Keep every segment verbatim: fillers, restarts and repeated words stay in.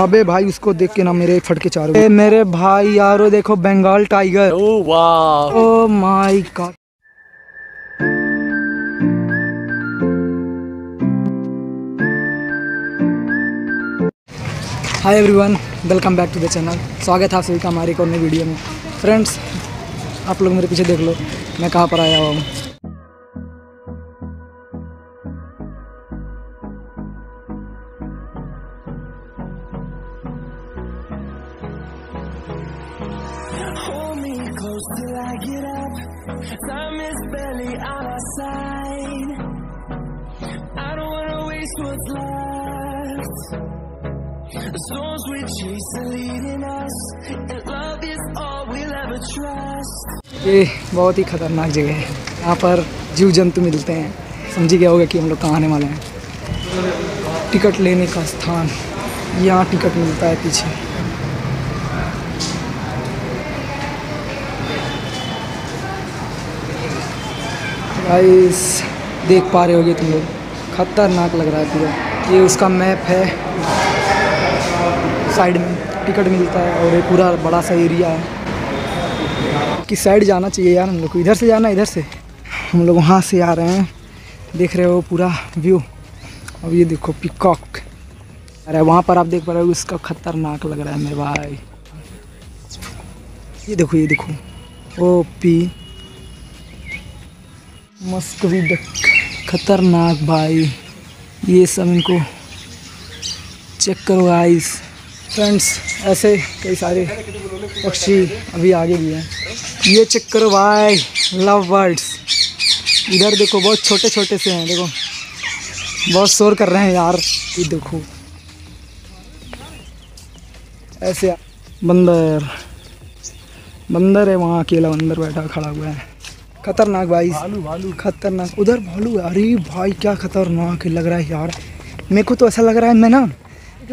अबे भाई उसको देख के ना मेरे फटके चारों। ए मेरे भाई यारो देखो बंगाल टाइगर। ओ वाह, oh my God. Hi everyone, welcome back to the channel. स्वागत है आप सभी का हमारे एक और नई वीडियो में। फ्रेंड्स आप लोग मेरे पीछे देख लो मैं कहाँ पर आया हुआ हूँ। The storms we chase are leading us, and love is all we'll ever trust. ये बहुत ही खतरनाक जगह है, यहाँ पर जीव जंतु मिलते हैं। समझ ही गया होगा कि हम लोग कहाँ आने वाले हैं। टिकट लेने का स्थान, यहाँ टिकट मिलता है पीछे। गाइस देख पा रहे होगे तुम लोग, खतरनाक लग रहा है पूरा। ये उसका मैप है, साइड में टिकट मिलता है और ये पूरा बड़ा सा एरिया है। किस साइड जाना चाहिए यार हम लोग को? इधर से जाना, इधर से। हम लोग वहाँ से आ रहे हैं, देख रहे हो पूरा व्यू। अब ये देखो पिकॉक, अरे वहाँ पर आप देख पा रहे हो, इसका खतरनाक लग रहा है मेरे भाई। ये देखो, ये देखो ओ पी मस्क भी खतरनाक भाई। ये सब इनको चेक करो गाइस। फ्रेंड्स ऐसे कई सारे पक्षी अभी आगे भी हैं। ये चेक करो भाई, लव बर्ड्स। इधर देखो बहुत छोटे छोटे से हैं, देखो बहुत शोर कर रहे हैं यार। ये देखो ऐसे बंदर बंदर है, वहाँ अकेला बंदर बैठा खड़ा हुआ है। खतरनाक भाई, खतरनाक। उधर भालू है। अरे भाई क्या खतरनाक लग रहा है यार, मेरे को तो ऐसा लग रहा है मैं ना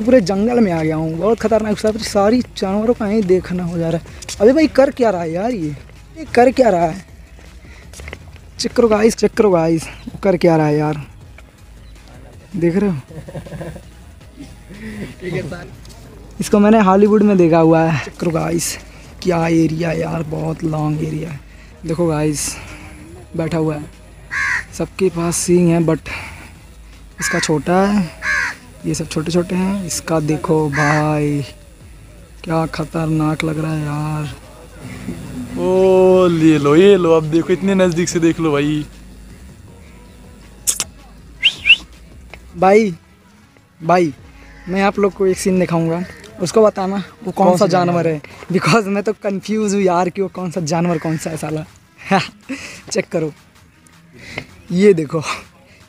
पूरे जंगल में आ गया हूँ। बहुत खतरनाक सारी सारी जानवरों का ही देखना हो जा रहा है। अबे भाई कर क्या रहा है यार, ये ये कर क्या रहा है? चेक करो गाइस, चेक करो गाइस, वो कर क्या रहा है यार, देख रहे हो? इसको मैंने हॉलीवुड में देखा हुआ है। चेक करो गाइस, क्या एरिया यार, बहुत लॉन्ग एरिया है। देखो गाइस बैठा हुआ है, सबके पास सींग है बट इसका छोटा है, ये सब छोटे छोटे हैं। इसका देखो भाई क्या खतरनाक लग रहा है यार। ओ ले लो, ये लो, अब देखो इतने नज़दीक से देख लो भाई। भाई भाई मैं आप लोग को एक सीन दिखाऊंगा, उसको बताना वो कौन, कौन सा जानवर है, बिकॉज मैं तो कंफ्यूज हूँ यार कि वो कौन सा जानवर कौन सा है साला। चेक करो, ये देखो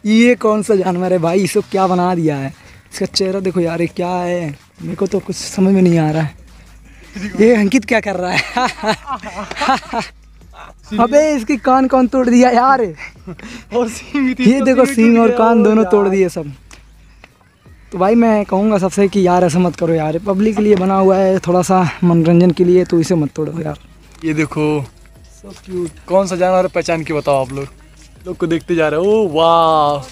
ये कौन सा जानवर है भाई, इसको क्या बना दिया है। इसका चेहरा देखो यार, ये क्या है, मेरे को तो कुछ समझ में नहीं आ रहा है। ये अंकित क्या कर रहा है? अबे इसकी कान कौन तोड़ दिया यार? और ये देखो सींग और कान दोनों तोड़ दिए सब। तो भाई मैं कहूँगा सबसे कि यार ऐसा मत करो यार, पब्लिक के लिए बना हुआ है, थोड़ा सा मनोरंजन के लिए, तो इसे मत तोड़ो यार। ये देखो सो क्यूट, कौन सा जानवर पहचान के बताओ आप लोग लोग को देखते जा रहे हो। ओ वाह,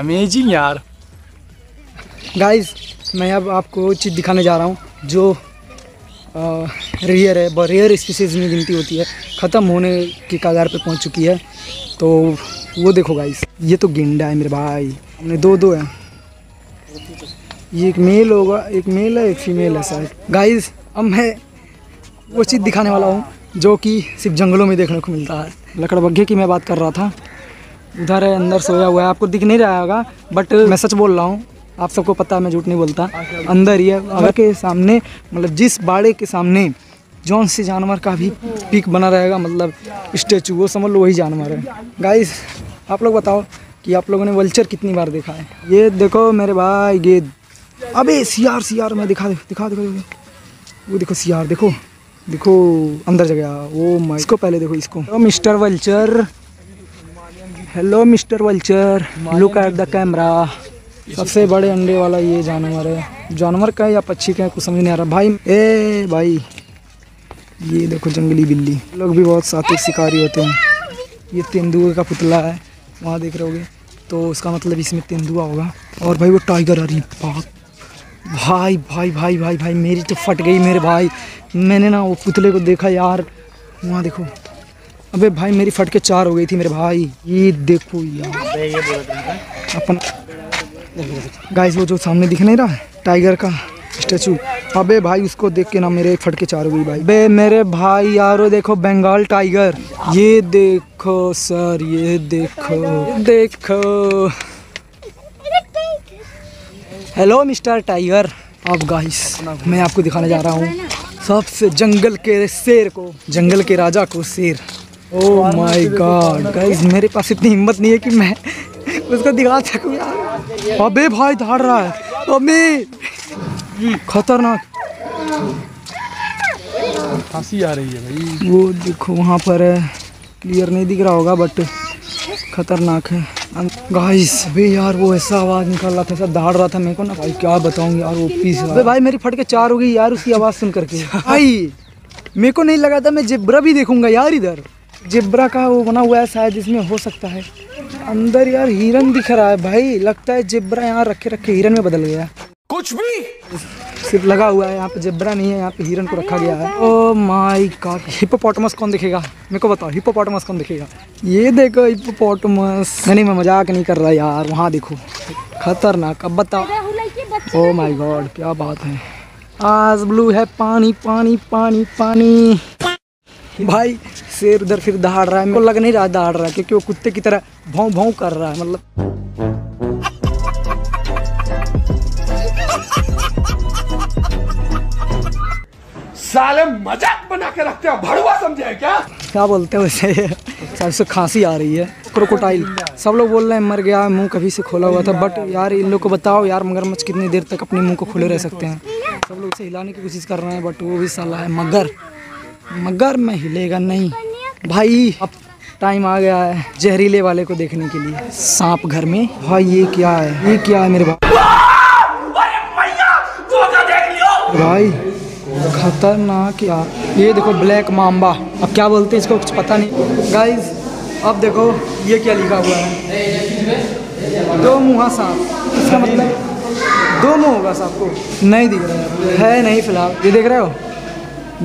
अमेजिंग यार। गाइस मैं अब आपको चीज़ दिखाने जा रहा हूँ जो आ, रेयर है, रेयर स्पीसीज में गिनती होती है, ख़त्म होने के कगार पे पहुँच चुकी है। तो वो देखो गाइस, ये तो गेंडा है मेरे भाई। हमने दो दो हैं, ये एक मेल होगा, एक मेल है, एक फीमेल है शायद। गाइस अब मैं वो चीज़ दिखाने वाला हूँ जो कि सिर्फ जंगलों में देखने को मिलता है। लकड़बग्घे की मैं बात कर रहा था, उधर है अंदर सोया हुआ है, आपको दिख नहीं रहा होगा बट मैं सच बोल रहा हूँ, आप सबको पता है मैं झूठ नहीं बोलता। अंदर ही है, घर के सामने, मतलब जिस बाड़े के सामने जौन से जानवर का भी पिक बना रहेगा, मतलब स्टैचू, वो समझ लो वही जानवर है। गाइस आप लोग बताओ कि आप लोगों ने वल्चर कितनी बार देखा है? ये देखो मेरे भाई गेद, अबे सियार सियार, मैं दिखा दिखा देखो, वो देखो सियार, देखो देखो अंदर जगह। वो मैं इसको पहले देखो, इसको hello mister vulture, hello mister vulture, look at the camera. सबसे बड़े अंडे वाला ये जानवर है, जानवर का है या पक्षी का है कुछ समझ नहीं आ रहा भाई। ए भाई ये देखो जंगली बिल्ली, लोग भी बहुत साथी शिकारी होते हैं। ये तेंदुए का पुतला है, वहाँ देख रहे होगे, तो उसका मतलब इसमें तेंदुआ होगा। और भाई वो टाइगर, अरे बाप भाई भाई भाई भाई भाई मेरी तो फट गई मेरे भाई। मैंने ना वो पुतले को देखा यार, वहाँ देखो। अबे भाई मेरी फट के चार हो गई थी मेरे भाई। ये देखो यार अपना गाइस, वो जो सामने दिख नहीं रहा टाइगर का स्टैचू, अबे भाई उसको देख के ना मेरे फटके चार हुई भाई। बे मेरे भाई यारो देखो बंगाल टाइगर, ये देखो सर, ये देखो देखो। Hello mister tiger. अब गाइस मैं आपको दिखाने जा रहा हूँ सबसे जंगल के शेर को, जंगल के राजा को शेर। ओह माय गॉड गाइस, मेरे पास इतनी हिम्मत नहीं है कि मैं उसको दिखा सकूँ यार। अबे भाई धाड़ रहा है, अबे खतरनाक, खांसी आ रही है भाई। वो देखो वहाँ पर क्लियर नहीं दिख रहा होगा बट खतरनाक है गाइस। अबे यार वो ऐसा आवाज़ निकाल रहा था, ऐसा दहाड़ रहा था मेरे को ना भाई, क्या बताऊँ यार। वो पीस अबे भाई मेरी फट के चार हो गई यार उसकी आवाज़ सुन करके। भाई मेरे को नहीं लगा था मैं जेब्रा भी देखूंगा यार। इधर जेब्रा का वो बना हुआ है शायद, इसमें हो सकता है। अंदर यार हिरन दिख रहा है भाई, लगता है जेब्रा यहाँ रखे रखे हिरन में बदल गया। कुछ भी सिर्फ लगा हुआ है यहाँ पे, जेब्रा नहीं है यहाँ पे, हिरन को रखा गया है। ओह माय गॉड, हिप्पोपोटामस कौन दिखेगा मेरे को बताओ, हिप्पोपोटामस कौन दिखेगा? ये देखो हिप्पोपोटामस। नहीं मैं मजाक नहीं कर रहा यार, वहाँ देखो खतरनाक। अब बताओ। ओह माय गॉड क्या बात है, आज ब्लू है पानी पानी पानी पानी। भाई शेर उधर फिर दहाड़ रहा है, मेरे को लग नहीं रहा दहाड़ रहा है क्योंकि वो कुत्ते की तरह भौं भौं कर रहा है। मतलब साले मजाक बना के रखते हो, भड़वा समझे क्या? क्या बोलते हो उसे? सबसे खांसी आ रही है। क्रोकोटाइल सब लोग बोल रहे हैं मर गया, मुंह कभी से खोला हुआ था बट यार इन लोग को बताओ यार मगरमच्छ कितनी देर तक अपने मुंह को खोले रह सकते हैं। सब लोग उसे हिलाने की कोशिश कर रहे हैं बट वो भी साला है मगर, मगर मैं हिलेगा नहीं भाई। अब टाइम आ गया है जहरीले वाले को देखने के लिए, सांप घर में। भाई ये क्या है, ये क्या है मेरे भाई? भाई खतरनाक यार, ये देखो ब्लैक मांबा। अब क्या बोलते हैं इसको कुछ पता नहीं गाइज। अब देखो ये क्या लिखा हुआ है, दो मुँहा सांप। इसका मतलब दो मुँह होगा सांप को, नहीं दिख रहा है नहीं फिलहाल। ये देख रहे हो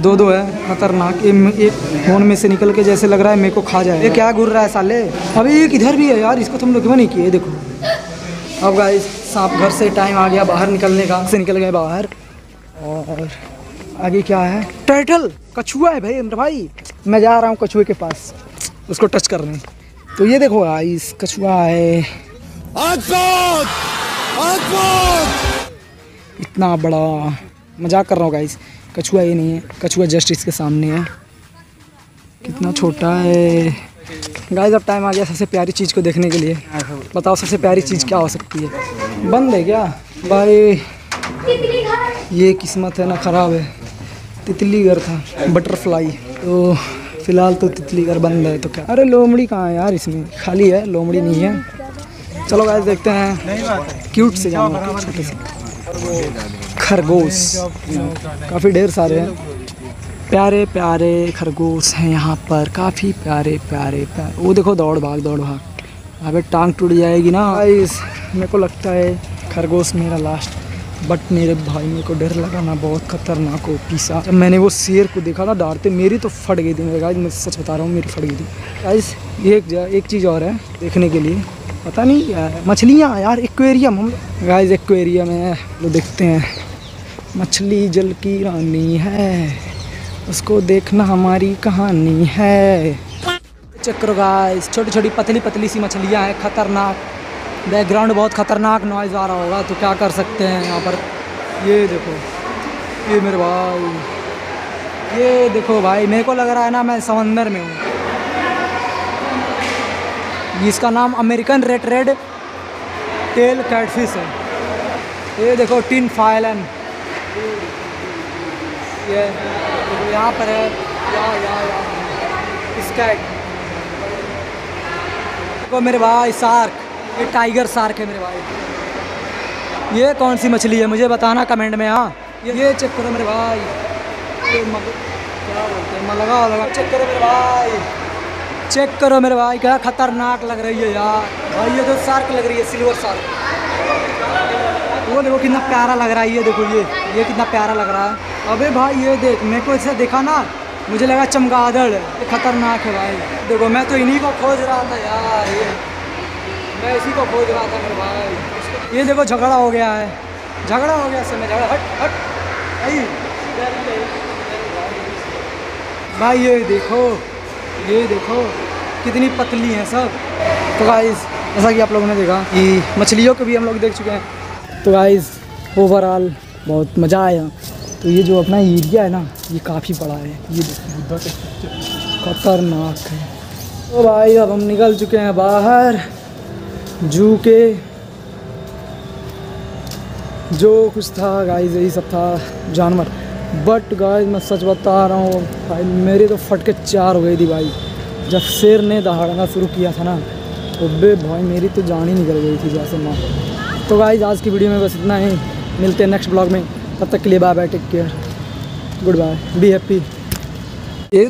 दो दो है, खतरनाक। एक फोन में से निकल के जैसे लग रहा है मेरे को खा जाए। ये क्या घूर रहा है साले? अभी एक इधर भी है यार, इसको तुम लोग क्यों नहीं किए? देखो अब गाइज सांप घर से टाइम आ गया बाहर निकलने का, से निकल गए बाहर। और आगे क्या है? टर्टल, कछुआ है भाई मेरे भाई। मैं जा रहा हूँ कछुए के पास उसको टच करने। तो ये देखो गाइस कछुआ है, अद्भुत अद्भुत, इतना बड़ा। मजाक कर रहा हूँ गाइस, कछुआ ये नहीं है, कछुआ जस्ट इसके सामने है। कितना छोटा है गाइस। अब टाइम आ गया सबसे प्यारी चीज़ को देखने के लिए। बताओ सबसे प्यारी चीज़ क्या हो सकती है? बंद है क्या भाई? ये किस्मत है ना ख़राब है। तितली घर था बटरफ्लाई, तो फिलहाल तो तितली घर बंद है। तो क्या, अरे लोमड़ी कहाँ है यार? इसमें खाली है, लोमड़ी नहीं है। चलो गाइस देखते हैं क्यूट से जानवर, छोटे से खरगोश। काफ़ी ढेर सारे हैं, प्यारे प्यारे खरगोश हैं यहाँ पर, काफ़ी प्यारे प्यारे प्यारे। वो देखो दौड़ भाग दौड़ भाग, अबे टांग टूट जाएगी ना। गाइस मेरे को लगता है खरगोश मेरा लास्ट, बट मेरे भाई मेरे को डर लगा ना, बहुत खतरनाक हो पीसा। जब मैंने वो शेर को देखा ना दहाड़ते, मेरी तो फट गई थी मेरे गाइस, मैं सच बता रहा हूँ मेरी फट गई थी गाइस। एक एक चीज़ और है देखने के लिए, पता नहीं क्या है, मछलियाँ यार। एक्वेरियम हम गाइस, एक्वेरियम है वो, देखते हैं। मछली जल की रानी है, उसको देखना हमारी कहानी है। चक्र गाइस, छोटी छोटी पतली पतली सी मछलियाँ हैं, खतरनाक। बैकग्राउंड बहुत ख़तरनाक नॉइज़ आ रहा होगा तो क्या कर सकते हैं यहाँ पर। ये देखो ये मेरे भाई, ये देखो भाई मेरे को लग रहा है ना मैं समंदर में हूँ। इसका नाम American red red tail catfish है। ये देखो टिन फाइलन, ये यहाँ पर है या या या स्कैट। देखो मेरे भाई शार्क, ये टाइगर शार्क है मेरे भाई। ये कौन सी मछली है मुझे बताना कमेंट में। हाँ ये चेक करो मेरे भाई, ये मग... क्या बोलते हैं मलगा लगा। चेक करो मेरे भाई, चेक करो मेरे भाई, क्या खतरनाक लग रही है यार भाई। ये तो शार्क लग रही है, सिल्वर शार्क। वो देखो कितना प्यारा लग रहा है, ये देखो ये ये कितना प्यारा लग रहा है। अबे भाई ये देख, मेरे को ऐसा देखा ना, मुझे लगा चमगादड़, खतरनाक है भाई। देखो मैं तो इन्हीं को खोज रहा था यार, ये मैं इसी को खोज रहा था मेरे भाई। ये देखो झगड़ा हो गया है, झगड़ा हो गया इसमें, झगड़ा हट हट भाई भाई ये देखो ये देखो कितनी पतली है सब। तो गाइस जैसा कि आप लोगों ने देखा कि मछलियों को भी हम लोग देख चुके हैं। तो गाइस ओवरऑल बहुत मज़ा आया। तो ये जो अपना एरिया है ना, ये काफ़ी बड़ा है, ये खतरनाक है। तो भाई अब हम निकल चुके हैं बाहर जू के, जो कुछ था गाइस यही सब था जानवर। बट गाइस मैं सच बता रहा हूँ भाई, मेरे तो फटके चार हो गई थी भाई, जब शेर ने दहाड़ना शुरू किया था ना, तो बे भाई मेरी तो जान ही निकल गई थी जैसे माँ। तो गाइस आज की वीडियो में बस इतना ही, मिलते हैं नेक्स्ट ब्लॉग में, तब तक के लिए bye bye, take care, goodbye, be happy. ये